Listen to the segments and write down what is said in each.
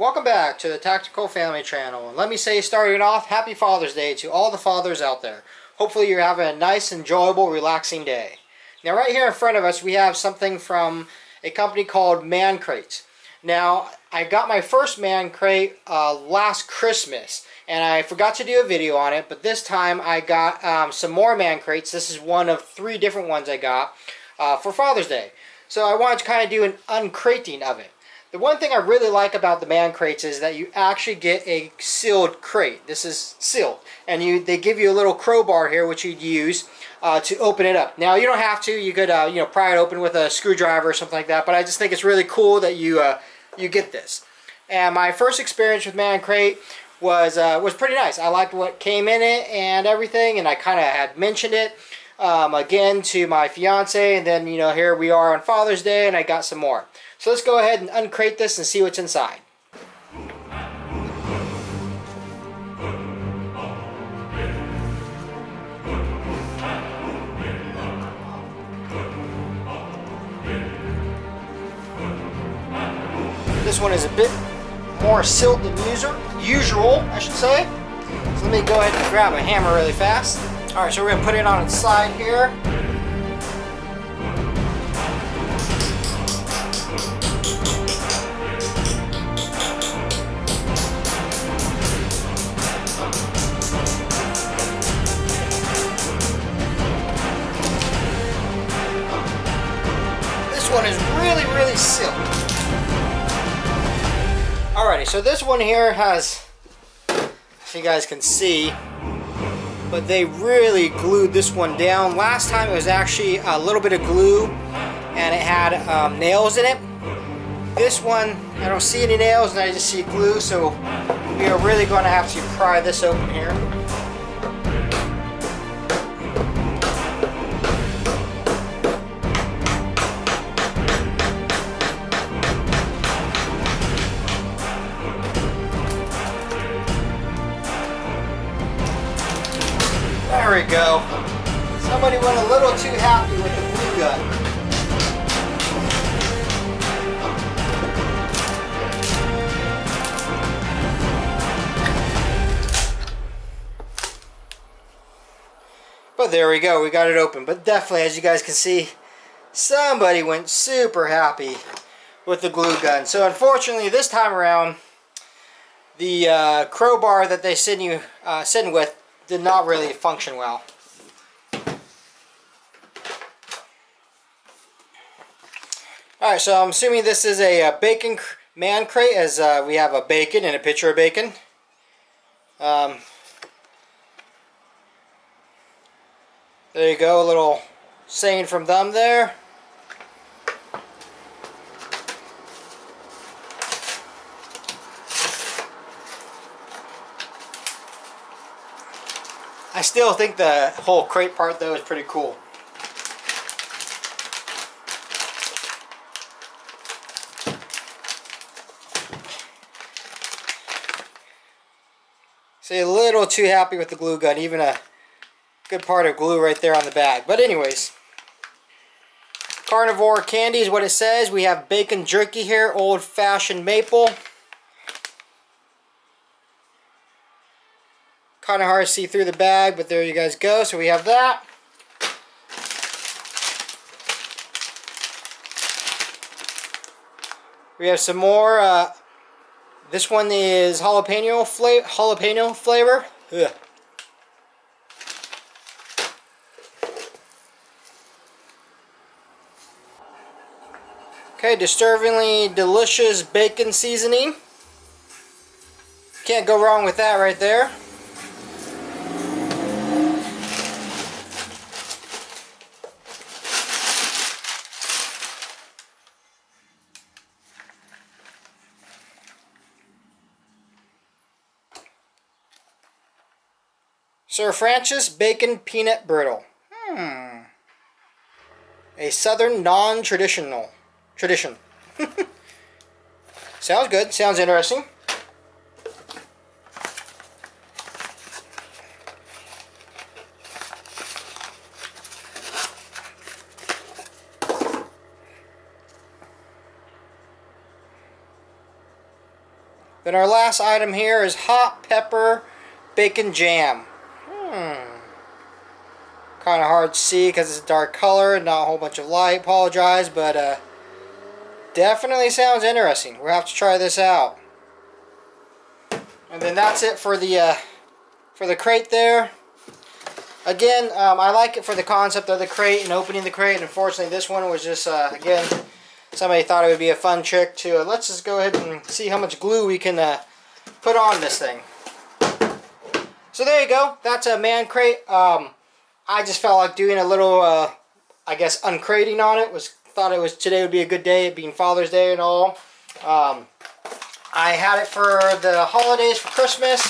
Welcome back to the Tactical Family channel, and let me say, starting off, happy Father's Day to all the fathers out there. Hopefully you're having a nice, enjoyable, relaxing day. Now right here in front of us we have something from a company called Man Crates. Now I got my first Man Crate last Christmas, and I forgot to do a video on it, but this time I got some more Man Crates. This is one of three different ones I got for Father's Day. So I wanted to kind of do an uncrating of it. The one thing I really like about the Man Crates is that you actually get a sealed crate. This is sealed, and they give you a little crowbar here, which you'd use to open it up. Now you don't have to. You could, you know, pry it open with a screwdriver or something like that. But I just think it's really cool that you get this. And my first experience with Man Crate was pretty nice. I liked what came in it and everything, and I kind of had mentioned it again to my fiance, and then, you know, here we are on Father's Day, and I got some more. So let's go ahead and uncrate this and see what's inside. This one is a bit more sealed than usual, I should say. So let me go ahead and grab a hammer really fast. All right, so we're gonna put it on its side here. One is really sealed. Alrighty, so this one here has, if you guys can see, but they really glued this one down. Last time it was actually a little bit of glue and it had nails in it. This one, I don't see any nails and I just see glue, so we are really going to have to pry this open here. There we go. Somebody went a little too happy with the glue gun. But there we go, we got it open. But definitely, as you guys can see, somebody went super happy with the glue gun. So unfortunately, this time around, the crowbar that they send with did not really function well. Alright, so I'm assuming this is a bacon Man Crate, as we have a bacon and a picture of bacon. There you go, a little saying from them there. I still think the whole crate part though is pretty cool. See, a little too happy with the glue gun, even a good part of glue right there on the bag. But anyways, carnivore candy is what it says. We have bacon jerky here, old-fashioned maple. Kind of hard to see through the bag, but there you guys go. So we have that. We have some more. This one is jalapeno flavor. Ugh. Okay, disturbingly delicious bacon seasoning. Can't go wrong with that right there. Sir Francis Bacon Peanut Brittle. A Southern non-traditional tradition. Sounds good. Sounds interesting. Then our last item here is hot pepper bacon jam. Kind of hard to see because it's a dark color and not a whole bunch of light. Apologize, but definitely sounds interesting. We'll have to try this out. And then that's it for the crate there. Again, I like it for the concept of the crate and opening the crate. And unfortunately, this one was just again, somebody thought it would be a fun trick to. Let's just go ahead and see how much glue we can put on this thing. So there you go. That's a Man Crate. I just felt like doing a little, I guess, uncrating on it. Thought today would be a good day, it being Father's Day and all. I had it for the holidays, for Christmas.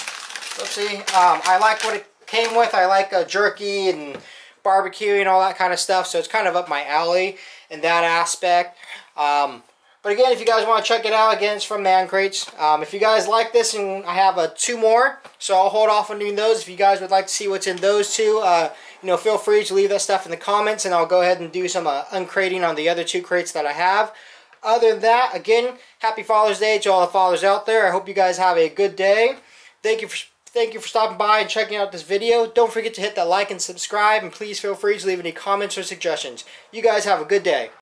Oopsie. I like what it came with. I like jerky and barbecue and all that kind of stuff. So it's kind of up my alley in that aspect. But again, if you guys want to check it out, again, it's from Man Crates. If you guys like this, and I have 2 more, so I'll hold off on doing those. If you guys would like to see what's in those 2, you know, feel free to leave that stuff in the comments, and I'll go ahead and do some uncrating on the other 2 crates that I have. Other than that, again, happy Father's Day to all the fathers out there. I hope you guys have a good day. Thank you for stopping by and checking out this video. Don't forget to hit that like and subscribe, and please feel free to leave any comments or suggestions. You guys have a good day.